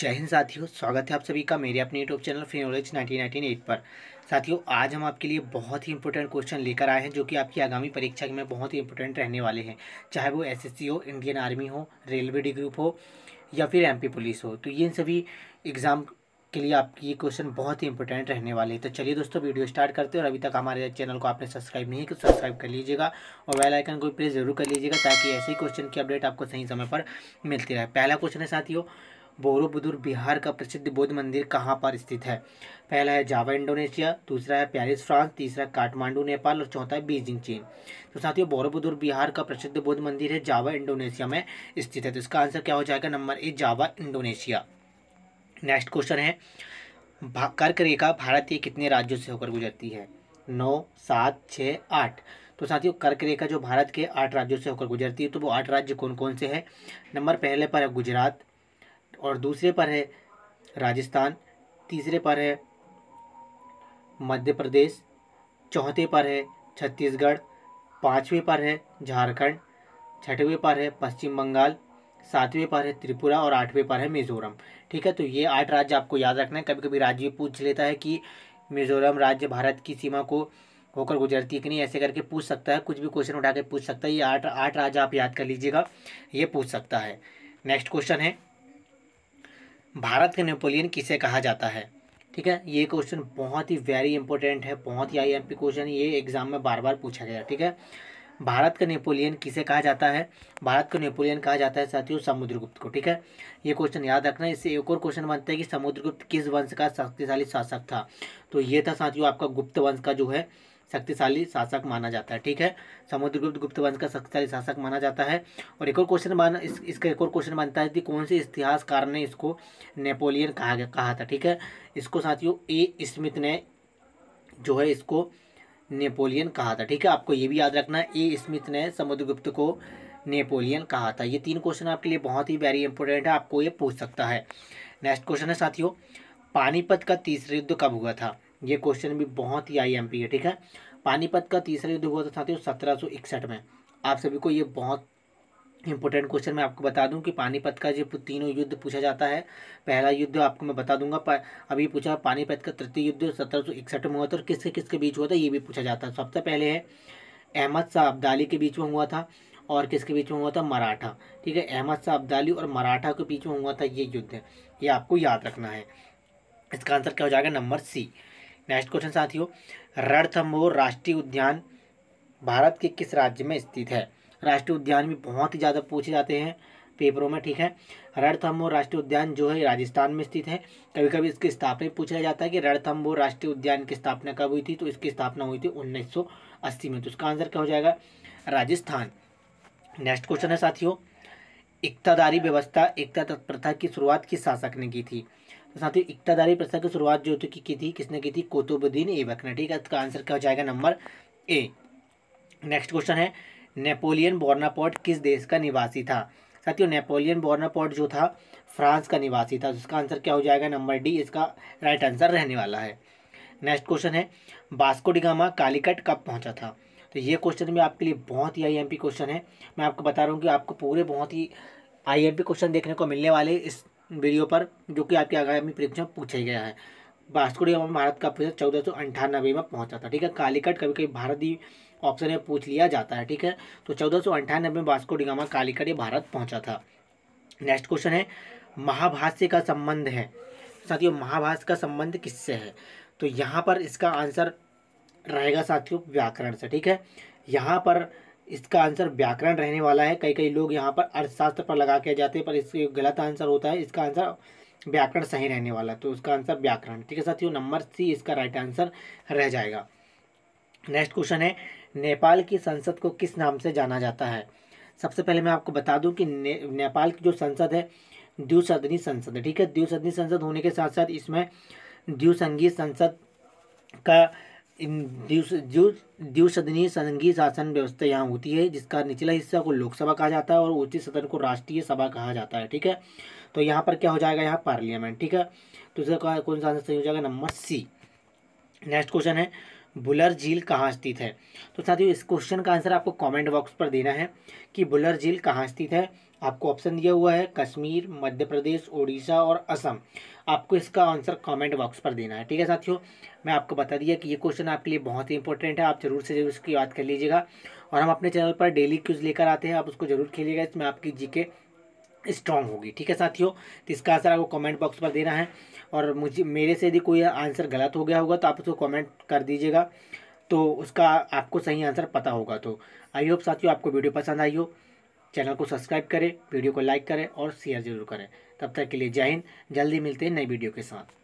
जय हिंद साथियों, स्वागत है आप सभी का मेरे अपने यूट्यूब चैनल फ्री नॉलेज 1998 पर। साथियों, आज हम आपके लिए बहुत ही इंपॉर्टेंट क्वेश्चन लेकर आए हैं जो कि आपकी आगामी परीक्षा में बहुत ही इंपॉर्टेंट रहने वाले हैं, चाहे वो एसएससी हो, इंडियन आर्मी हो, रेलवे डी ग्रुप हो या फिर एमपी पुलिस हो। तो ये सभी एग्जाम के लिए आपकी ये क्वेश्चन बहुत ही इंपॉर्टेंट रहने वाले हैं। तो चलिए दोस्तों, वीडियो स्टार्ट करते हैं। और अभी तक हमारे चैनल को आपने सब्सक्राइब नहीं किया तो सब्सक्राइब कर लीजिएगा और बेल आइकन को प्रेस जरूर कर लीजिएगा ताकि ऐसे ही क्वेश्चन की अपडेट आपको सही समय पर मिलती रहे। पहला क्वेश्चन है साथियों, बोरोबुदुर बिहार का प्रसिद्ध बौद्ध मंदिर कहाँ पर स्थित है? पहला है जावा इंडोनेशिया, दूसरा है पेरिस फ्रांस, तीसरा काठमांडू नेपाल और चौथा है बीजिंग चीन। तो साथियों, बोरोबुदुर बिहार का प्रसिद्ध बौद्ध मंदिर है जावा इंडोनेशिया में स्थित है। तो इसका आंसर क्या हो जाएगा? Number A, Java Indonesia. Next question है, कर्क रेखा भारत के कितने राज्यों से होकर गुजरती है? 9, 7, 6, 8। तो साथियों, कर्क रेखा जो भारत के 8 राज्यों से होकर गुजरती है, तो वो 8 राज्य कौन कौन से हैं? नंबर पहले पर है गुजरात और दूसरे पर है राजस्थान, तीसरे पर है मध्य प्रदेश, चौथे पर है छत्तीसगढ़, पाँचवें पर है झारखंड, छठवें पर है पश्चिम बंगाल, सातवें पर है त्रिपुरा और 8वें पर है मिजोरम। ठीक है, तो ये 8 राज्य आपको याद रखना है। कभी कभी राज्य पूछ लेता है कि मिजोरम राज्य भारत की सीमा को होकर गुजरती है कि नहीं, ऐसे करके पूछ सकता है, कुछ भी क्वेश्चन उठा के पूछ सकता है। ये 8 राज्य आप याद कर लीजिएगा, ये पूछ सकता है। नेक्स्ट क्वेश्चन है, भारत का नेपोलियन किसे कहा जाता है? ठीक है, ये क्वेश्चन बहुत ही वेरी इंपॉर्टेंट है, बहुत ही आईएमपी क्वेश्चन, ये एग्जाम में बार बार पूछा गया। ठीक है, भारत का नेपोलियन किसे कहा जाता है? भारत का नेपोलियन कहा जाता है साथियों समुद्रगुप्त को। ठीक है, ये क्वेश्चन याद रखना। इससे एक और क्वेश्चन बनता है कि समुद्रगुप्त किस वंश का शक्तिशाली शासक था? तो ये था साथियों आपका गुप्त वंश का जो है शक्तिशाली शासक माना जाता है। ठीक है, समुद्रगुप्त गुप्त वंश का शक्तिशाली शासक माना जाता है। और एक और क्वेश्चन इसका एक और क्वेश्चन बनता है कि कौन से इतिहासकार ने इसको नेपोलियन कहा था? ठीक है, इसको साथियों ए स्मिथ ने जो है इसको नेपोलियन कहा था। ठीक है, आपको ये भी याद रखना है, ए स्मिथ ने समुद्रगुप्त को नेपोलियन कहा था। ये 3 क्वेश्चन आपके लिए बहुत ही वेरी इंपॉर्टेंट है, आपको ये पूछ सकता है। नेक्स्ट क्वेश्चन है साथियों, पानीपत का तीसरा युद्ध कब हुआ था? ये क्वेश्चन भी बहुत ही आईएमपी है। ठीक है, पानीपत का तीसरा युद्ध हुआ था साथियों 1761 में। आप सभी को ये बहुत इंपॉर्टेंट क्वेश्चन मैं आपको बता दूं कि पानीपत का जो तीनों युद्ध पूछा जाता है, पहला युद्ध आपको मैं बता दूंगा, अभी पूछा पानीपत का तृतीय युद्ध 1761 में हुआ था और किसके किसके बीच हुआ था ये भी पूछा जाता है। सबसे पहले है अहमद शाह अब्दाली के बीच में हुआ था और किसके बीच में हुआ था? मराठा। ठीक है, अहमद शाह अब्दाली और मराठा के बीच में हुआ था ये युद्ध, ये आपको याद रखना है। इसका आंसर क्या हो जाएगा? Number C. नेक्स्ट क्वेश्चन साथियों, रणथंबोर राष्ट्रीय उद्यान भारत के किस राज्य में स्थित है? राष्ट्रीय उद्यान भी बहुत ही ज़्यादा पूछे जाते हैं पेपरों में। ठीक है, रणथंबोर राष्ट्रीय उद्यान जो है राजस्थान में स्थित है। कभी कभी इसकी स्थापना पूछा जाता है कि रणथंबोर राष्ट्रीय उद्यान की स्थापना कब हुई थी, तो इसकी स्थापना हुई थी 1980 में। तो इसका आंसर क्या हो जाएगा? राजस्थान। नेक्स्ट क्वेश्चन है साथियों, इक्तादारी व्यवस्था इक्तादारी प्रथा की शुरुआत किस शासक ने की थी? तो साथियों, इक्तादारी प्रथा की शुरुआत जो की थी किसने की थी? कुतुबुद्दीन ऐबक ने। ठीक है, इसका आंसर क्या हो जाएगा? Number A. नेक्स्ट क्वेश्चन है, नेपोलियन बोनापार्ट किस देश का निवासी था? साथियों, नेपोलियन बोनापार्ट जो था फ्रांस का निवासी था। इसका आंसर क्या हो जाएगा? नंबर डी, इसका राइट आंसर रहने वाला है। नेक्स्ट क्वेश्चन है, वास्को डी गामा कालीकट कब पहुंचा था? तो ये क्वेश्चन भी आपके लिए बहुत ही आईएमपी क्वेश्चन है। मैं आपको बता रहा हूँ कि आपको पूरे बहुत ही आईएमपी क्वेश्चन देखने को मिलने वाले इस वीडियो पर, जो कि आपकी आगामी परीक्षा में पूछा गया है। वास्को डी गामा भारत का 1498 में पहुंचा था। ठीक है, कालीकट कभी कभी भारतीय ऑप्शन में पूछ लिया जाता है। ठीक है, तो 1498 में वास्को डी गामा कालीकट ये भारत पहुंचा था। नेक्स्ट क्वेश्चन है, महाभाष्य का संबंध है साथियों, महाभाष्य का संबंध किससे है? तो यहाँ पर इसका आंसर रहेगा साथियों व्याकरण से। ठीक है, यहाँ पर इसका आंसर व्याकरण रहने वाला है। कई कई लोग यहाँ पर अर्थशास्त्र पर लगा के जाते हैं, पर इसका गलत आंसर होता है। इसका आंसर व्याकरण सही रहने वाला है, तो इसका आंसर व्याकरण। ठीक है साथियों, नंबर सी इसका राइट आंसर रह जाएगा। नेक्स्ट क्वेश्चन है, नेपाल की संसद को किस नाम से जाना जाता है? सबसे पहले मैं आपको बता दूं कि नेपाल की जो संसद है द्विसदनी संसद है। ठीक है, द्विसदनी संसद होने के साथ साथ इसमें द्विसंघीय संसद का द्विसदनीय संघीय शासन व्यवस्था यहाँ होती है, जिसका निचला हिस्सा को लोकसभा कहा जाता है और ऊंची सदन को राष्ट्रीय सभा कहा जाता है। ठीक है, तो यहाँ पर क्या हो जाएगा? यहाँ पार्लियामेंट। ठीक है, तो इसका कौन सा आंसर सही हो जाएगा? Number C. नेक्स्ट क्वेश्चन है, बुलर झील कहाँ स्थित है? तो साथियों, इस क्वेश्चन का आंसर आपको कमेंट बॉक्स पर देना है कि बुलर झील कहाँ स्थित है आपको ऑप्शन दिया हुआ है कश्मीर, मध्य प्रदेश, उड़ीसा और असम। आपको इसका आंसर कमेंट बॉक्स पर देना है। ठीक है साथियों, मैं आपको बता दिया कि ये क्वेश्चन आपके लिए बहुत ही इंपॉर्टेंट है, आप जरूर से जरूर इसकी बात कर लीजिएगा। और हम अपने चैनल पर डेली क्विज लेकर आते हैं, आप उसको जरूर खेलिएगा, इसमें आपकी जीके स्ट्रांग होगी। ठीक है साथियों, तो इसका आंसर आपको कमेंट बॉक्स पर देना है। और मुझे मेरे से यदि कोई आंसर गलत हो गया होगा तो आप उसको कमेंट कर दीजिएगा, तो उसका आपको सही आंसर पता होगा। तो आई होप साथियों आपको वीडियो पसंद आई हो। चैनल को सब्सक्राइब करें, वीडियो को लाइक करें और शेयर जरूर करें। तब तक के लिए जय हिंद, जल्दी मिलते हैं नई वीडियो के साथ।